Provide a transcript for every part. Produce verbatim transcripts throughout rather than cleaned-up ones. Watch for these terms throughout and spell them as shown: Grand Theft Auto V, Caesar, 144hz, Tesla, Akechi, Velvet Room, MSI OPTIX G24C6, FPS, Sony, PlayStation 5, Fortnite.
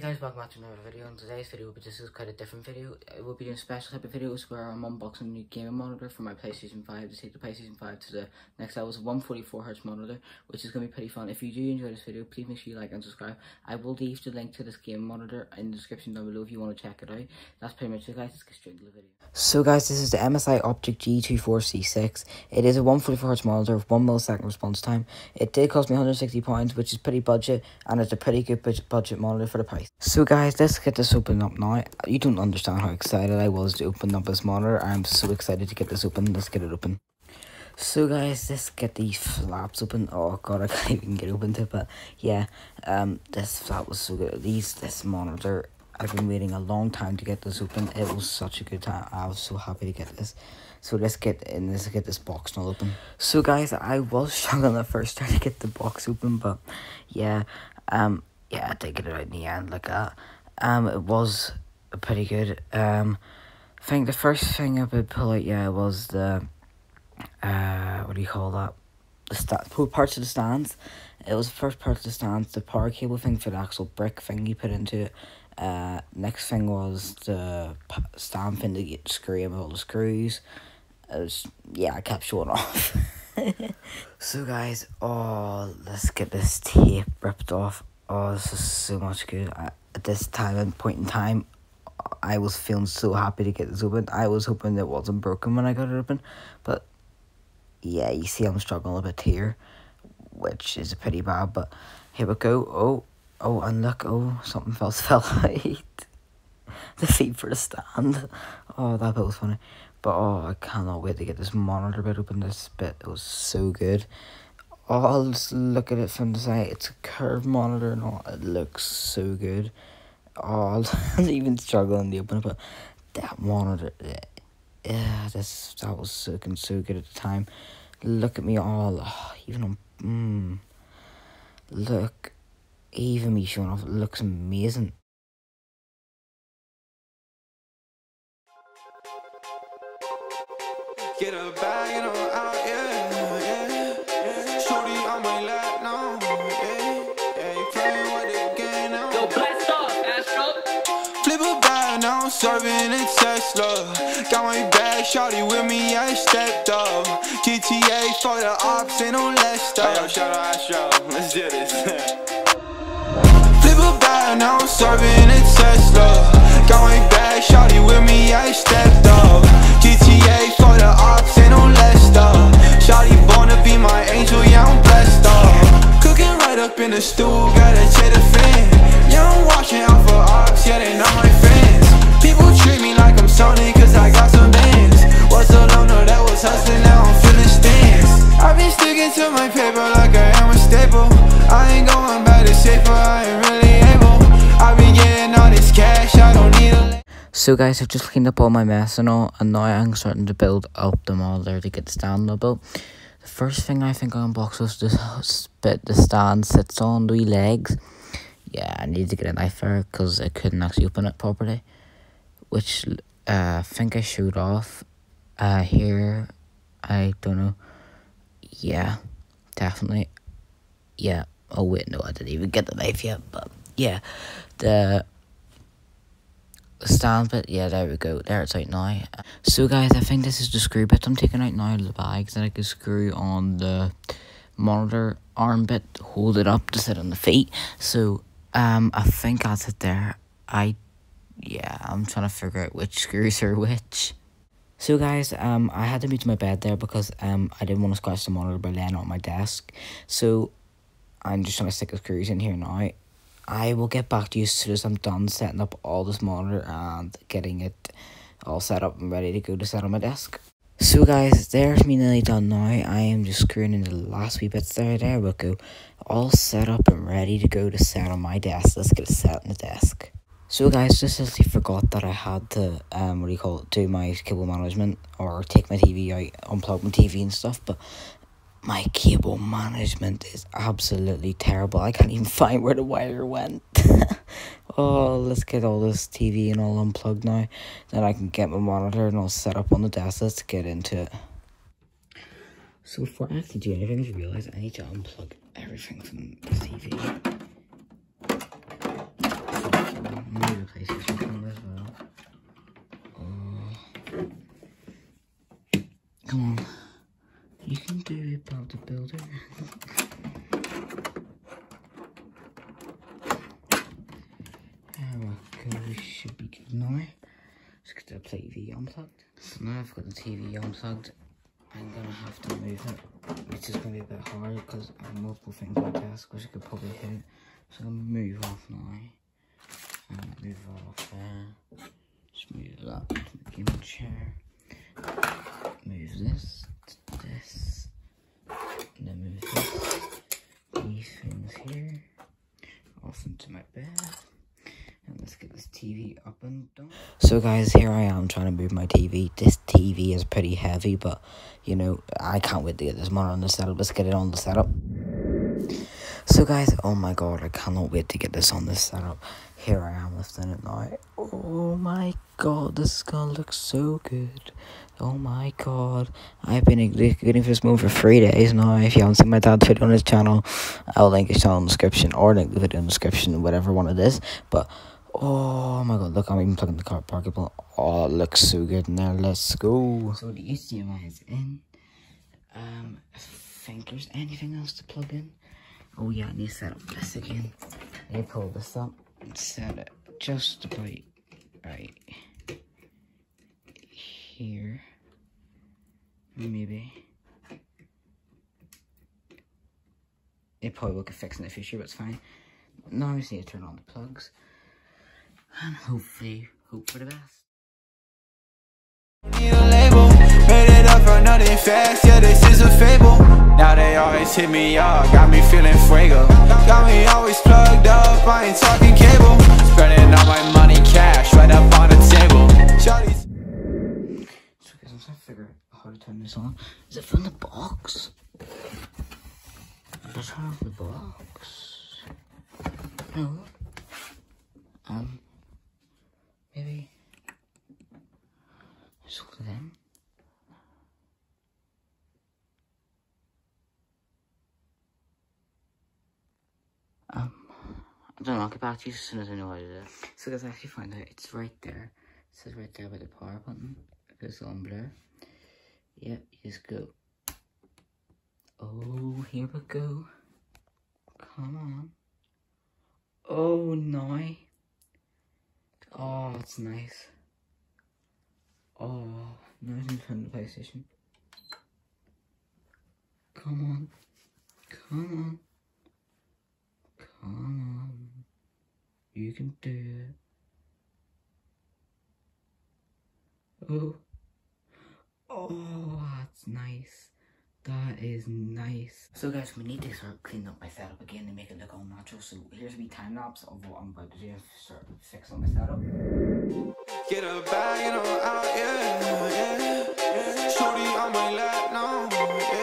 guys, welcome back to another video. In today's video, but this is quite a different video. I will be doing special type of videos where I'm unboxing a new gaming monitor for my PlayStation five to take the PlayStation five to the next level. It's a one forty-four hertz monitor, which is going to be pretty fun. If you do enjoy this video, please make sure you like and subscribe. I will leave the link to this gaming monitor in the description down below if you want to check it out. That's pretty much it, guys. Let's get straight into the video. So guys, this is the M S I Optix G twenty-four C six. It is a one forty-four hertz monitor with one millisecond response time. It did cost me one hundred sixty pounds, which is pretty budget, and it's a pretty good budget monitor for the price. So guys, let's get this opened up now. You don't understand how excited I was to open up this monitor. I'm so excited to get this open. Let's get it open. So guys, let's get these flaps open. Oh god, I can't even get open to it, but yeah, um, this flap was so good. At least this monitor, I've been waiting a long time to get this open. It was such a good time. I was so happy to get this. So let's get in, let's get this box now open. So guys, I was struggling at first trying to get the box open, but yeah, um, yeah, I did get it out in the end like that. Um, it was pretty good. Um, I think the first thing I would pull out, yeah, was the, uh, what do you call that? The stand, parts of the stands. It was the first part of the stands, the power cable thing for the actual brick thing you put into it. Uh, next thing was the stand thing to get the screw in with all the screws. It was, yeah, I kept showing off. So guys, oh, let's get this tape ripped off. Oh, this is so much good. I, at this time and point in time, I was feeling so happy to get this open. I was hoping it wasn't broken when I got it open. But, yeah, you see I'm struggling a bit here, which is pretty bad. But, here we go. Oh, oh, and look. Oh, something else fell out. The feet for the stand. Oh, that bit was funny. But, oh, I cannot wait to get this monitor bit open. This bit, it was so good. Oh, I'll just look at it from the side. It's a curved monitor and all. It looks so good. Oh, I'm even struggling to open it, but that monitor, yeah, this, that was so, so good at the time. Look at me all, oh, even on, mm, look, even me showing off, it looks amazing. Get a bag and I'm out, yeah. Serving a Tesla, got my bag, shawty with me, I stepped up. G T A for the ops, ain't no less stuff. Hey, yo, shout out, shout out, let's do this. Flip a bag, now I'm serving a Tesla. Got my bag, shawty with me, I stepped up. G T A for the ops, ain't no less stuff. Shawty born to be my angel, yeah, I'm blessed up. Cooking right up in the stew, gotta check the fan. Yeah, I'm watching out for ops, yeah, they not my fans. People treat me like I'm Sony, cause I got some bands. Was so long, no, that was hustling, now I'm feeling stance. I've been sticking to my paper like I am a staple. I ain't going by the safer, I ain't really able. I've been getting all this cash, I don't need a... So guys, I've just cleaned up all my mess and all, and now I'm starting to build up the monitor to get the stand built. The first thing I think I unboxed was this bit the stand sits on, the wee legs. Yeah, I needed to get a knife there, cause I couldn't actually open it properly, which uh, I think I showed off uh, here, I don't know, yeah, definitely, yeah, oh wait, no, I didn't even get the knife yet, but yeah, the stand bit, yeah, there we go, there it's out now. So guys, I think this is the screw bit I'm taking out now, the bags that I can screw on the monitor arm bit, hold it up to sit on the feet, so um, I think that's it there. I Yeah, I'm trying to figure out which screws are which. So guys, um, I had to move to my bed there because um, I didn't want to scratch the monitor by laying on my desk. So, I'm just trying to stick the screws in here now. I will get back to you as soon as I'm done setting up all this monitor and getting it all set up and ready to go to set on my desk. So guys, there's me nearly done now. I am just screwing in the last wee bits there. There we go. All set up and ready to go to set on my desk. Let's get it set on the desk. So guys, just as I forgot that I had to, um, what do you call it, do my cable management, or take my T V out, unplug my T V and stuff, but my cable management is absolutely terrible. I can't even find where the wire went. Oh, let's get all this T V and all unplugged now, then I can get my monitor and all set up on the desk. Let's get into it. So before I actually do anything, I realise I need to unplug everything from the T V. Come on. You can do about the building. There we go, this should be good now. Just get the T V unplugged. So now I've got the T V unplugged, I'm gonna have to move it, which is gonna be a bit hard because I have multiple things on my desk which I could probably hit. So I'm gonna move off now. And move off there. Just move it up to the gaming chair. Move this to this. And then move this. These things here. Off into my bed. Let's get this T V up and down. So guys, here I am trying to move my T V. This T V is pretty heavy, but you know, I can't wait to get this monitor on the setup. Let's get it on the setup. So guys, oh my god, I cannot wait to get this on this setup. Here I am lifting it now. Oh my god, this is gonna look so good. Oh my god, I've been executing for this move for three days now. If you haven't seen my dad's video on his channel, I'll link his channel in the description, or link the video in the description, whatever one it is. But oh my god, look, I'm even plugging the car parking button. Oh, it looks so good in there. Let's go. So the H D M I is in. Um, I think there's anything else to plug in. Oh yeah, I need to set up this again. I need to pull this up and set it just about right here. Maybe. It probably will get fixed in the future, but it's fine. Now I just need to turn on the plugs. And hopefully, hope for the best. Need a label, made it up for nothing fast, yeah, this is a fable. Now they always hit me up, got me feeling fuego. Got me always plugged up, I ain't talking cable. Spreading all my money cash right up on the table. Charlie's. So guys, I'm trying to figure out how to turn this on. Is it from the box? Is it from the box? No. Um. Maybe just hold it in. Um, I don't know, I'll get back to you as soon as I know what it is. So guys, I actually found out it's right there. It says right there by the power button. It goes on blur. Yeah, you just go. Oh, here we go. Come on. Oh, no. Oh, that's nice. Oh, now I can turn the PlayStation. Come on. Come on. Come on. You can do it. Oh. Oh, that's nice. That is nice. So guys, we need to start cleaning up my setup again and make it look all natural. So here's a wee time lapse of what I'm about to do. Start fixing my setup. Get a bag and I'm out, yeah, yeah, yeah. Shorty on my lap now, yeah,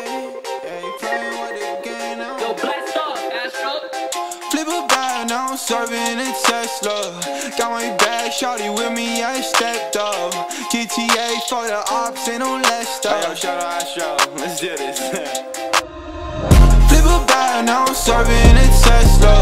yeah. Playing with the game now. Yo, blast off, Astro. Flip a bag now, serving a Tesla. Got my bag, shorty with me, I stepped up. G T A for the ops and no less stuff. Yo, shout out Astro. Flip a bag, now I'm serving a Tesla.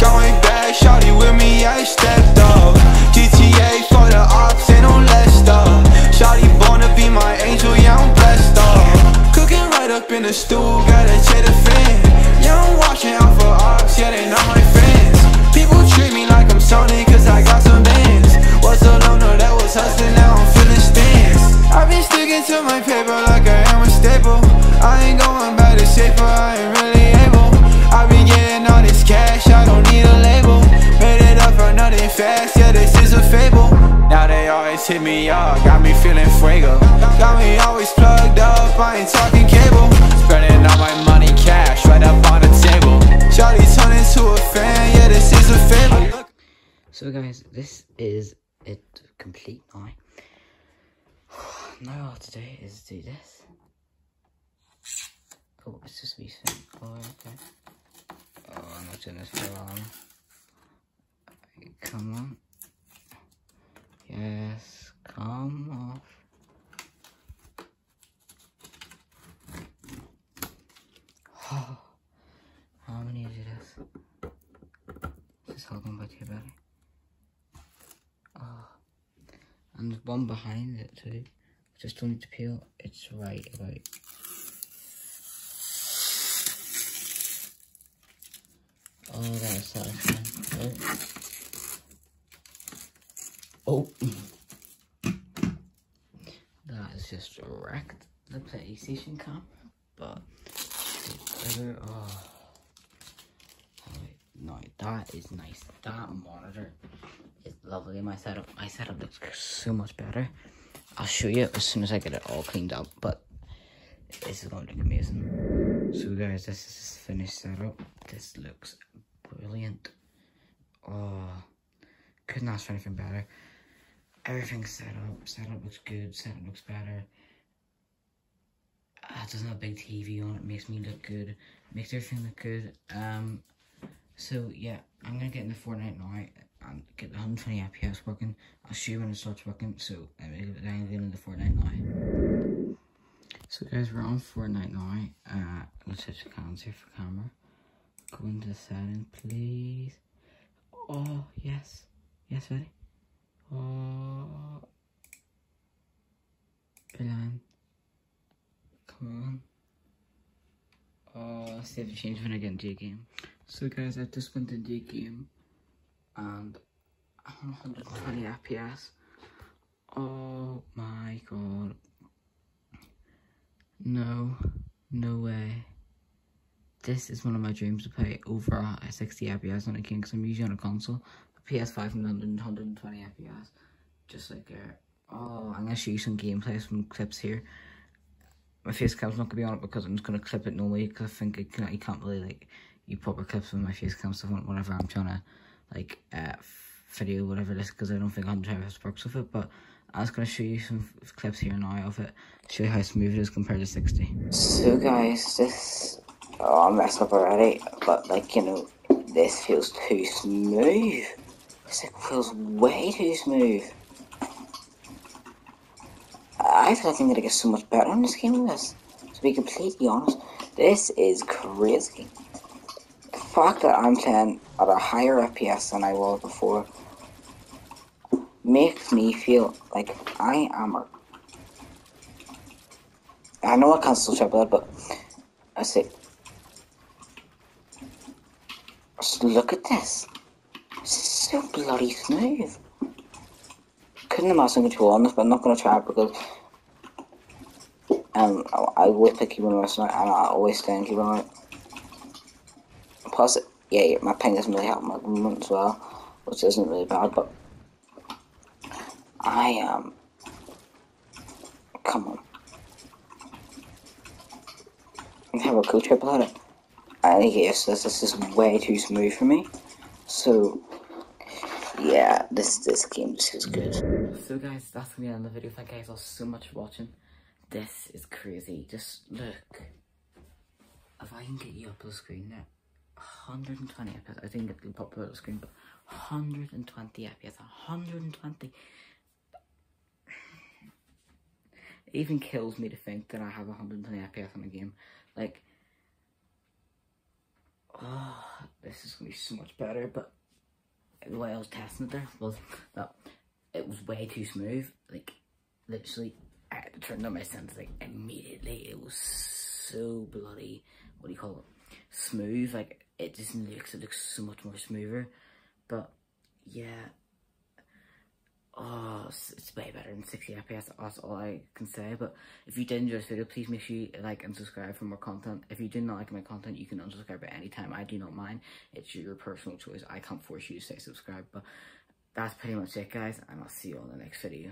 Going back, shawty with me, I stepped up. G T A for the ops, ain't no less stuff. Shawty born to be my angel, yeah, I'm blessed up. Cooking right up in the stool, gotta check the fan. Yeah, I'm watching out for ops, yeah, they not my fans. People treat me like I'm Sony, cause I got some bands. Was a loner that was hustling, now I'm feeling stands. I've been sticking to my paper like I am a staple. I ain't going by the shaper, I ain't really able. I be getting all this cash, I don't need a label. Made it up for nothing fast, yeah, this is a fable. Now they always hit me up, got me feeling fuego. Got me always plugged up, I ain't talking cable. Spreading all my money cash right up on the table. Charlie turned into a fan, yeah, this is a fable. So guys, this is it complete now. Now all I have to do is do this. Oh, it's just me saying, oh, okay. Oh, I'm not doing this for long. Come on. Yes, come off. Oh, I'm gonna do this. Just hold on by your belly. Oh, and there's one behind it too, So still need to peel. It's right, right. Oh, that's satisfying. Oh. Oh. That has just wrecked the PlayStation camera. But the other, oh. No, that is nice. That monitor is lovely. My setup, my setup looks so much better. I'll show you as soon as I get it all cleaned up, but this is going to look amazing. So guys, this is this finished setup. This looks brilliant. Oh, couldn't ask for anything better. Everything's set up. Setup looks good. Setup looks better. It doesn't have a big T V on. It makes me look good. Makes everything look good. Um. So yeah, I'm gonna get into Fortnite now and get the one twenty F P S working. I'll show you when it starts working, so I'm gonna get into Fortnite now. So guys, we're on Fortnite now. Uh, let's switch the cans here for camera. Go into the setting, please. Oh, yes. Yes, ready? Oh. Come on. Oh, let's see if it changes when I get into a game. So guys, I just went into a game and I'm on one twenty F P S. Oh my god. No, no way. This is one of my dreams, to play over a sixty F P S on a game, because I'm usually on a console. A P S five from London, one twenty F P S. Just like there. Oh, I'm going to show you some gameplay, some clips here. My face cam's not going to be on it because I'm just going to clip it normally, because I think it can, you can't really like... you proper clips on my face cam stuff whenever I'm trying to like uh, video whatever this, because I don't think one twenty F P S works with it, but I was going to show you some clips here now of it, show you how smooth it is compared to sixty. So guys, this, oh, I messed up already, but like, you know, this feels too smooth. This feels way too smooth. I feel like I'm going to get so much better on this game than this, to be completely honest. This is crazy. The fact that I'm playing at a higher F P S than I was before makes me feel like I am a... I know I can't still triple it, but I see. Just look at this. This is so bloody smooth. Couldn't imagine it too honest, but I'm not going to try it because um, I always play keyboard mouse and I always stay in keyboard mouse. Plus, yeah, yeah, my ping doesn't really help my movement as well, which isn't really bad, but I am... Um, come on. I have a cool trip about it. I think yes, this, this is way too smooth for me. So, yeah, this this game just is good. So guys, that's going to be the end of the video. Thank you guys all so much for watching. This is crazy. Just look. If I can get you up to the screen now. one twenty F P S, I didn't get the popular screen, but one twenty F P S, one twenty. It even kills me to think that I have one twenty F P S on a game. Like, oh, this is gonna be so much better, but the way I was testing it there was that it was way too smooth. Like, literally, I had to turn on my sense, like, immediately. It was so bloody, what do you call it, smooth, like, it just looks, it looks so much more smoother, but yeah, oh, it's, it's way better than sixty F P S, that's all I can say. But if you did enjoy this video, please make sure you like and subscribe for more content. If you do not like my content, you can unsubscribe at any time, I do not mind, it's your personal choice, I can't force you to say subscribe, but that's pretty much it guys, and I'll see you on the next video.